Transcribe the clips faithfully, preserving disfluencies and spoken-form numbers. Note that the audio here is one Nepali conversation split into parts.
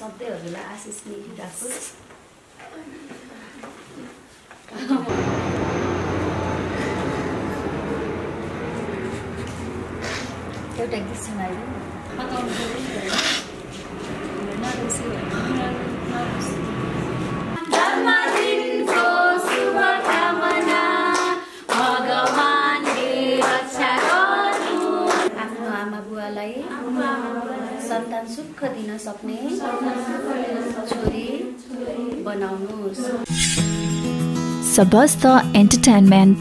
सधैँहरूलाई आशिष दिइराखोस्। एउटा गीत सुनाइदिनु बताउनु पर्यो। सन्तान सुख दिन सक्ने छोरी बनाउनुस्। सबस्ता एन्टरटेनमेन्ट।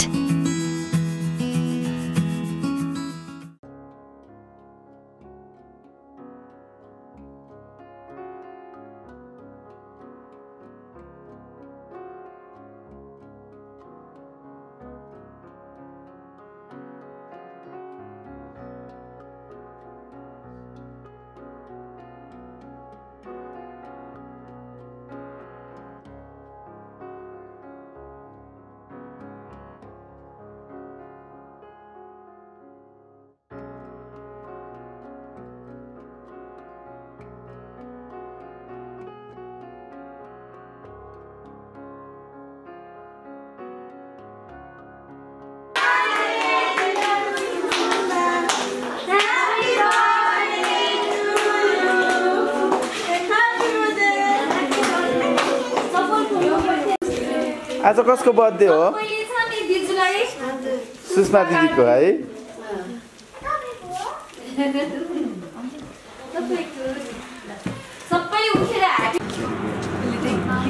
आज कसको बर्थडे हो? सुषमा दिदी को है।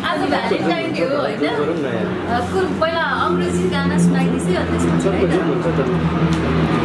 आज भ्यालेन्टाइन डे हो हैन? पहिला अंग्रेजी गाना सुनाइदिसै अनि त्यसपछि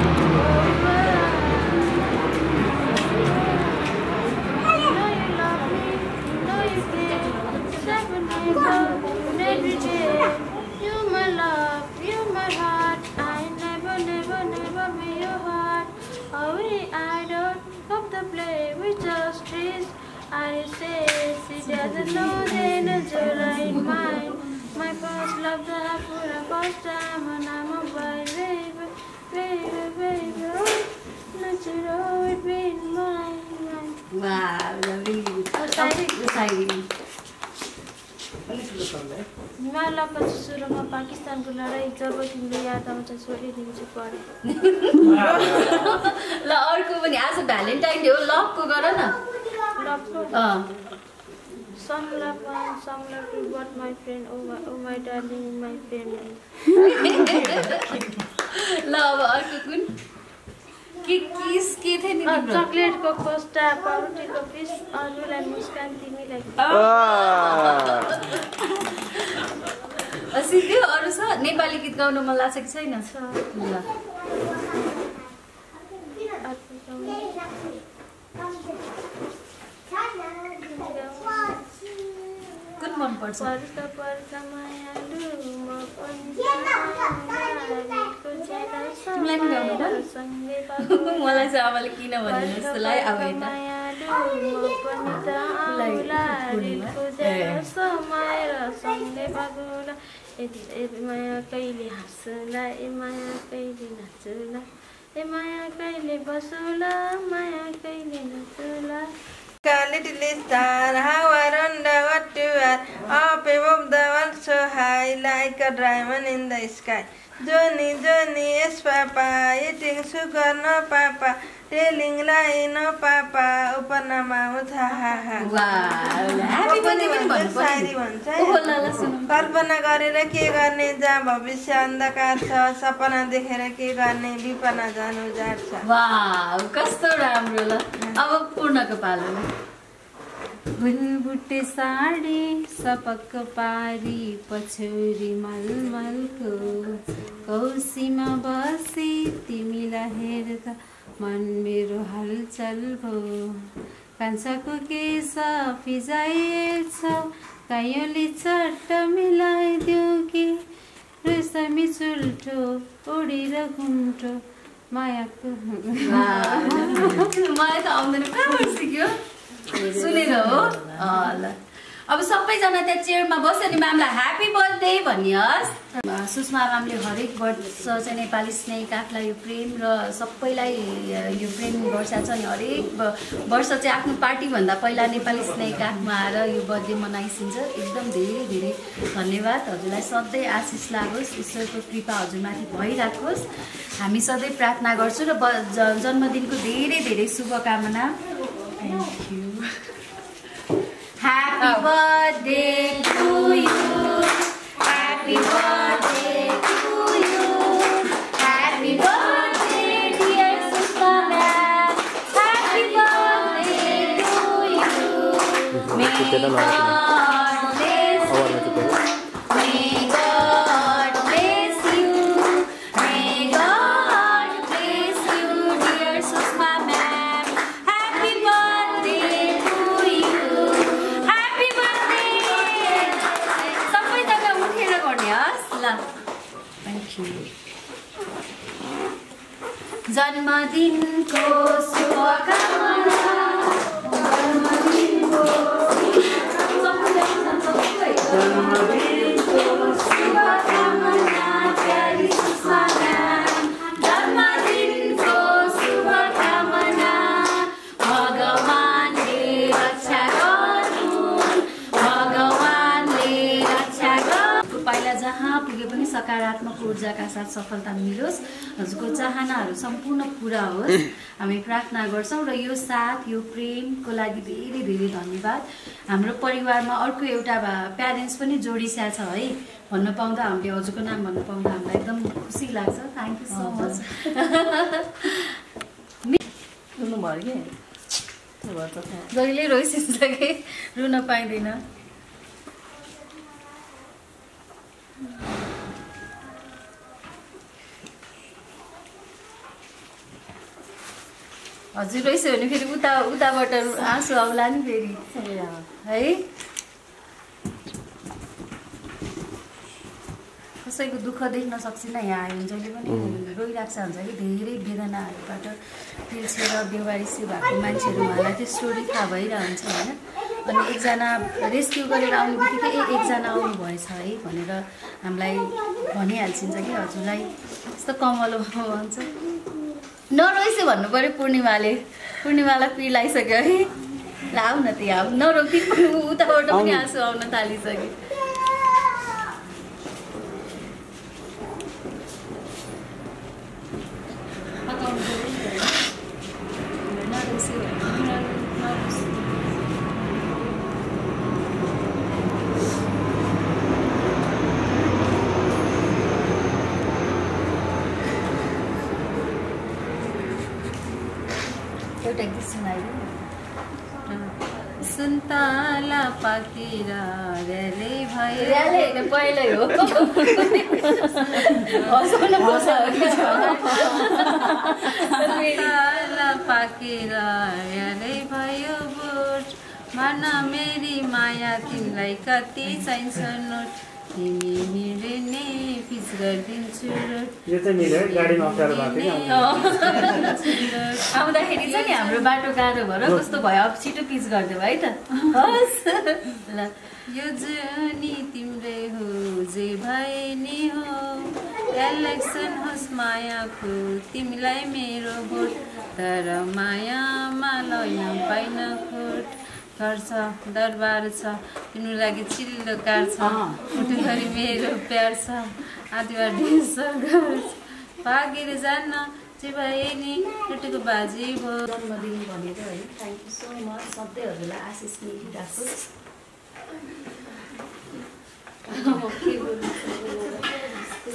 I say she doesn't know they nurture right mine. My first love that I put a first time when I'm a boy, baby, baby, baby. Nurture always been mine. Wow, lovely. Mala pachsurama Pakistan ko ladai jab timro yaad auncha chori dinchu pare. La arko pani aaj Valentine Day ho, love ko gara na. Uh. Some love one, some love two, but my friend, oh my, oh my darling, my friend. Love or cocoon? Kiss, kiss, any number. Chocolate, cocoa, star, paroti, coffee, aloo, and muskan, timi like. Ah. Asidi और उसा नेपाली गीत गाउन मलाई सके छैन छ ल। मन पर्छ परका परका माया लुम पनि गाउनु सँगै मलाई चाहिँ अब किन भन्नु जस्तो लाई अब यता माया कहिले हाँसला ए माया कहिले नाचला ए माया कहिले बसला माया कहिले नाचला Little star, how I wonder what you are. Up above the world so high, like a diamond in the sky. Johnny, Johnny, yes, Papa, eating sugar, no, Papa, telling lie, no, Papa. Open a mouth, ha ha ha. Wow, happy birthday, one side, one side. Oh, la la, listen. Kalpana garera ke garne ja, bhavishya andhakar cha, sapna dekhera ke garne bipana janu jar cha. Wow, kasto ramro la. अब पूर्ण को पालन बुलबुटे साडी सपक पारी पछौरी मलमल को कौसीमा बसी तिमीलाई हेर्दा मन मेरो हलचल भयो कान्छको केस फिजाएछ कायोले चट्ट मिलाइदियो कि रेशमी चुल्ठो ओडेर घुम्टो माया को माया त आउँदैन कहाँ बसिक्यो सुनेर हो ल अब सबैजना त्यहाँ चेयरमा बसेर म्यामलाई ह्यापी बर्थडे भनियोस्। सुषमा म्यामले हरेक वर्ष चाहिँ नेपाली स्नेक आफलाई यो प्रेम र सबैलाई यो प्रेम वर्षा चाहिँ हरेक वर्ष चाहिँ आफ्नो पार्टीभन्दा पहिला नेपाली स्नेक आफमा आएर यो बर्थडे मनाइसिन्छ। एकदम धेरै धेरै धन्यवाद हजुरलाई, सधैँ आशिष लागोस्, ईश्वरको कृपा हजुरमाथि भइराखोस्, हामी सधैँ प्रार्थना गर्छौँ र जन्मदिनको धेरै धेरै शुभकामना। Thank you. Happy oh. birthday to you, happy birthday to you, happy birthday dear Sushma, happy birthday to you, may God bless you, may God bless you, may God bless you dear Sushma, happy birthday to you. Thank you. जन्मदिन को शुभकामना, जन्मदिन को जन्मदिन को शुभकामना प्यारी सुषमा, जन्मदिन को शुभकामना, भगवानले रक्षा गर्नुन्, भगवानले रक्षा गर्नुन्, पाइला जहाँ पुगे पनि सकारात्मक ऊर्जा का साथ सफलता मिलोस्, हजुरको चाहनाहरू संपूर्ण पूरा होस् हामी प्रार्थना गर्छौं र यो साथ यो प्रेमको लागि धेरै धेरै धन्यवाद। हाम्रो परिवारमा अर्को एउटा प्यारेन्ट्स पनि जोडिस्या छ है, भन्न पाउँदा हामीले हजुरको नाम भन्न पाउँदा हामीलाई एकदम खुसी लाग्छ। Thank you so much. रुनु भयो के जहिले रोइसिन्छ के रुन पाइदैन। हजुर यसो भने फेरि उता उताबाट आँसु आउला नि फेरि है। कसैको दुःख देख्न सक्छिन यहाँ आयो हुन्छ नि पनि रोइराख्छ हुन्छ कि धेरै वेदनाहरूबाट पिल्सेर बेवारिसी भएको मान्छेहरू उहाँलाई त्यो स्टोरी थाहा भइरहन्छ होइन। अनि एकजना रेस्क्यु गरेर आउने बित्तिकै ए एकजना आउनु भएछ है भनेर हामीलाई भनिहाल्छिन्छ कि हजुरलाई यस्तो कमलो भन्छ। नरोइसे भन्नु पर्यो पूर्णिमाले, पूर्णिमालाई पिलाइसक्यो है ल आऊ न त्यहाँ आऊ नरोक्ति उताबाट पनि आँसु आउन थालिसक्यो। सुन्तला पाकिरा रेले भए रेले त पहिले हो हसोले बोसा सुन्तला पाकिरा रेले भयो बोट मन मेरी माया तिमीलाई कति चाहिन्छ नोट तिमी मिल्ने फिक्स गर्दिन्छु यो चाहिँ मिले गाडीमा अप्ठ्यारो बाटो आउँदाखेरि चाहिँ नि हाम्रो बाटो गाह्रो भएर कस्तो भयो अब छिटो पिच गरिदेऊ है त होस् ल यो जनी तिम्रै हो जे भए नि हो इलेक्सन होस् मायाको तिमीलाई मेरो भोट तर मायामा लैन पाइन खोट गर्छ दरबार छ तिम्रो लागि चिल्लो कार छ उठेभरि मेरो प्यार छ आदिवार ढेस गर्छ भागेर जान्न जे भए नि टुटेको बाजी भयो। जन्मदिन भनेर है थ्यांक यू सो मच, सधैँहरूलाई आशिष मिलिराखोस्।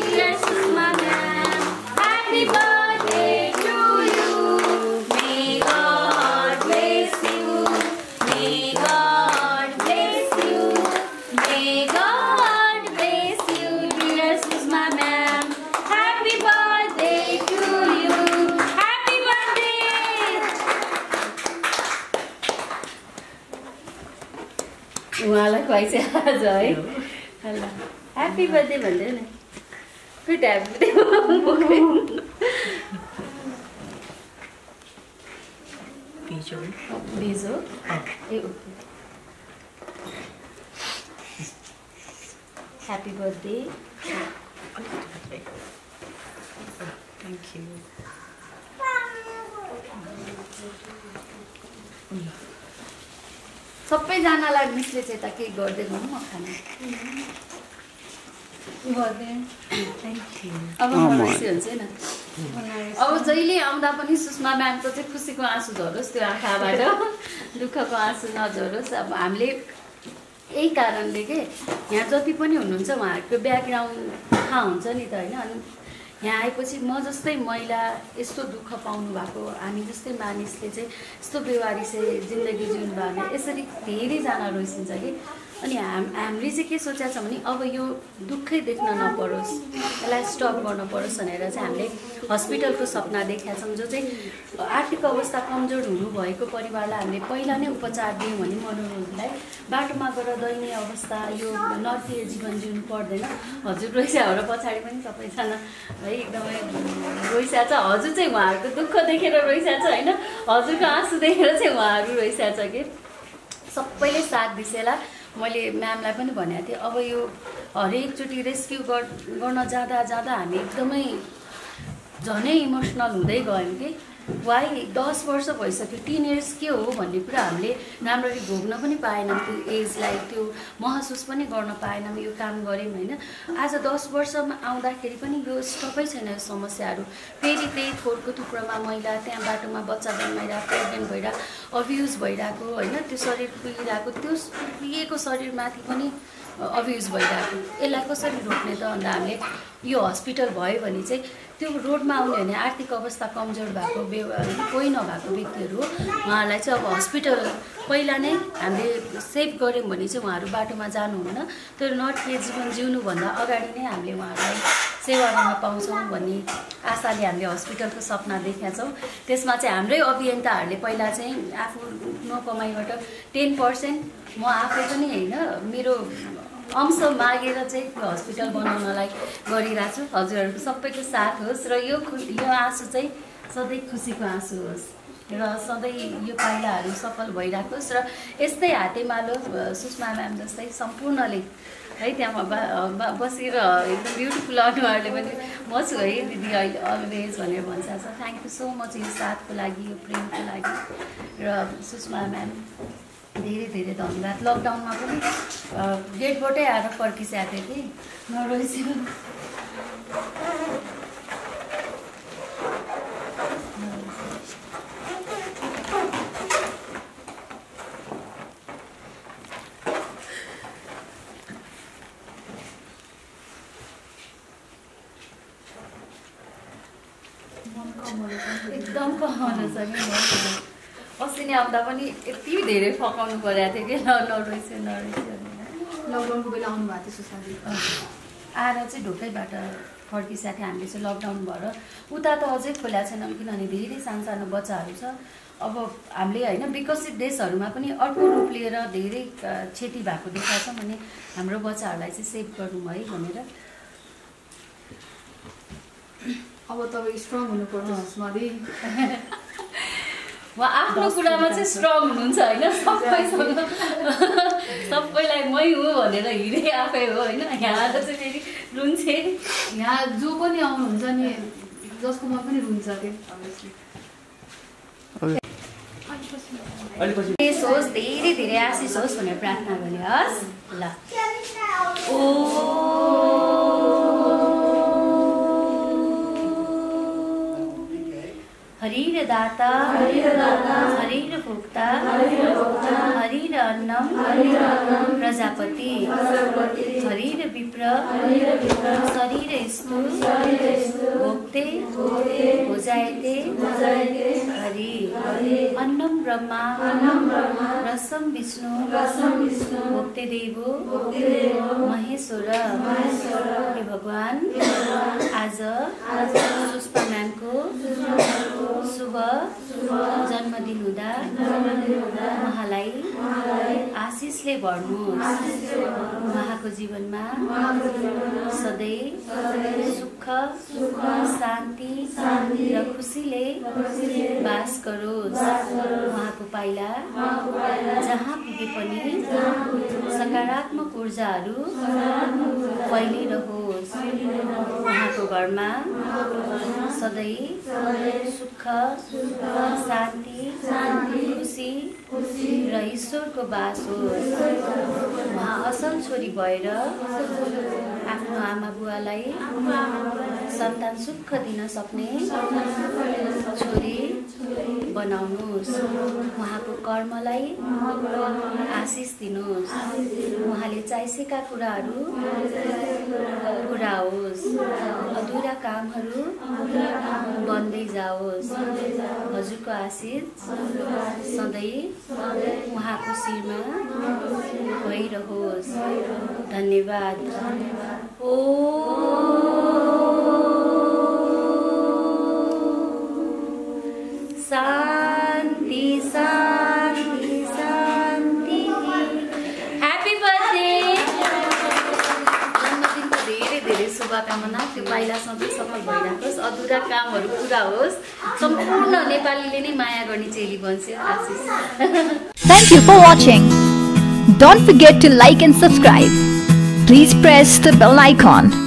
Dear Sushma ma'am, happy birthday to you, may God bless you, may God bless you, may God bless you dear Sushma ma'am, happy birthday to you, happy birthday. उहाँलाई खुवाइसे आज है हेलो ह्यापी बर्थडे भन्दै न फिर डैब भेजो भेजो हैप्पी बर्थडे थैंक यू सबैजनालाई मिसले चाहिँ त केही गर्दैन म खाना अब खुशी हुन्छ हैन अब जहिले आउँदा पनि सुषमा म्यामको चाहिँ खुसीको आँसु झरोस् त्यो आँखाबाट दुःखको आँसु नझरोस्। अब हामीले यही कारणले के यहाँ जति पनि हुनुहुन्छ उहाँहरूको ब्याकग्राउन्ड थाहा हुन्छ नि त हैन। अनि यहाँ आएपछि म जस्तै महिला यस्तो दुःख पाउनु भएको हामी जस्तै मानिसले चाहिँ यस्तो बेवारी चाहिँ जिन्दगी जिउनु भएको यसरी धेरैजना रोइसिन्छ कि। अनि हाम हामीले चाहिँ के सोचेको छ भने अब यो दुःखै देख्न नपरोस् यसलाई स्टप गर्न परोस् भनेर चाहिँ हामीले हस्पिटलको सपना देखेका छौँ। जो चाहिँ आर्थिक अवस्था कमजोर हुनुभएको परिवारलाई हामीले पहिला नै उपचार दियौँ भने मनोरोगलाई बाटोमा गएर दयनीय अवस्था यो नर्तीय जीवन जिउनु पर्दैन। हजुर रोइसाहरू पछाडि पनि सबैजना है एकदमै रोइसा छ हजुर चाहिँ उहाँहरूको दुःख देखेर रोइसा छ होइन हजुरको आँसु देखेर चाहिँ उहाँहरू रोइसा छ कि सबैले साथ दिसेला। मैले म्यामलाई पनि भनेको थिएँ अब यो हरेकचोटि रेस्क्यु गर्न जाँदा जाँदा हामी एकदमै झनै इमोसनल हुँदै गयौँ कि वाइ दस वर्ष भइसक्यो टिन इयर्स के हो भन्ने कुरा हामीले राम्ररी भोग्न पनि पाएनौँ त्यो एजलाई त्यो महसुस पनि गर्न पाएनौँ यो काम गऱ्यौँ होइन। आज दस वर्षमा आउँदाखेरि पनि यो स्टपै छैन यो समस्याहरू फेरि त्यही थोरको थुप्रोमा मैला त्यहाँ बाटोमा बच्चा जन्माइरहेको प्रेग्नेन्ट भइरहेको अब्युज भइरहेको होइन त्यो शरीर पुगिरहेको त्यो पुगिएको शरीरमाथि पनि अब्युज भइरहेको यसलाई कसरी रोक्ने त। अन्त हामीले यो हस्पिटल भयो भने चाहिँ त्यो रोडमा आउने भने आर्थिक अवस्था कमजोर भएको बे कोही नभएको व्यक्तिहरू उहाँलाई चाहिँ अब हस्पिटल पहिला नै हामीले सेभ गऱ्यौँ भने चाहिँ उहाँहरू बाटोमा जानुहुन्न त्यो नर्तकीय जीवन जिउनुभन्दा अगाडि नै हामीले उहाँहरूलाई सेवा गर्न पाउँछौँ भन्ने आशाले हामीले हस्पिटलको सपना देखेका छौँ। त्यसमा चाहिँ हाम्रै अभियन्ताहरूले पहिला चाहिँ आफू नकमाइबाट टेन पर्सेन्ट म आफै पनि होइन मेरो अंश मागेर चाहिँ हस्पिटल बनाउनलाई गरिरहेको छु। हजुरहरूको सबैको साथ होस् र यो यो आँसु चाहिँ सधैँ खुसीको आँसु होस् र सधैँ यो पाइलाहरू सफल भइरहेको होस् र यस्तै हातेमालो सुषमा म्याम जस्तै सम्पूर्णले है त्यहाँ बसेर एकदम ब्युटिफुल अनुहारले पनि म छु है दिदी अहिले अलवेज भनेर भन्छ। थ्याङ्क यू सो मच यो साथको लागि यो प्रेमको लागि र सुषमा म्याम धेरै धेरै धन्यवाद। लकडाउनमा पनि गेटबाटै आएर फर्किसकेको थिएँ कि नरोइसि एकदम कमाउनु छ कि अस्ति नै आउँदा पनि यति धेरै फकाउनु परेको थियो कि नरोइस नरोइस लकडाउनको बेला आउनु भएको थियो सुषमा दिदी आएर चाहिँ ढोकैबाट फर्किसक्यो हामीले चाहिँ लकडाउन भएर उता त अझै खोला छैन किनभने धेरै सानसानो बच्चाहरू छ। अब हामीले होइन विकसित देशहरूमा पनि अर्को रूप लिएर धेरै क्षति भएको देखाएको छ भने हाम्रो बच्चाहरूलाई चाहिँ सेभ गरौँ है भनेर। अब तपाईँ स्ट्रङ हुनुपर्छ सुषमा दिदी उहाँ आफ्नो कुरामा चाहिँ स्ट्रङ हुनुहुन्छ होइन सबैसँग सबैलाई मै हो भनेर हिँडे आफै हो होइन। यहाँ त चाहिँ फेरि रुन्छे यहाँ जो पनि आउनुहुन्छ नि जसकोमा पनि रुन्छ त्यो देश होस् धेरै धेरै आशिष होस् भनेर प्रार्थना गरे हस् ल हरिर दाता हरिर भोक्ता हरिर अन्नम प्रजापति हरिर विप्र शरीर स्थूल भोक्ते भोजायते हरि अन्नम ब्रह्मा रसम विष्णु भोक्ते देवो महेश्वर। हे भगवान आज सुषमा म्यामको शुभ जन्मदिन हुँदा उहाँलाई आशिषले भर्नुहोस् उहाँको जीवनमा सदैव सुख शांति र खुशीले बास गरोस्। उहाँको पाइला जहाँ पुगे पनि सकारात्मक ऊर्जाहरू फैलिरहोस्। उहाँको घरमा सदैव सुख शान्ति खुशी र ईश्वरको बास होस्। उहाँ असल छोरी भएर आफ्नो आमा बुवालाई सन्तान सुख दिन सक्ने छोरी बनाउनुहोस्। उहाँको कर्मलाई आशिष दिनुहोस्। उहाँले चाहेका कुराहरू पुरा होस्। अधुरा कामहरू बन्दै जाओस्। हजुरको आशीष सधैँ उहाँको शिरमा भइरहोस्। धन्यवाद। ओ शांति शांति शांति। Happy birthday. जन्मदिन को धेरै धेरै शुभकामना। त्यो पाइला सधैं सफल भइराखोस्। अधुरा कामहरू पूरा होस्। सम्पूर्ण नेपालीले नै माया गर्ने चेली बन्छ। आशीष। Thank you for watching. Don't forget to like and subscribe. Please press the bell icon.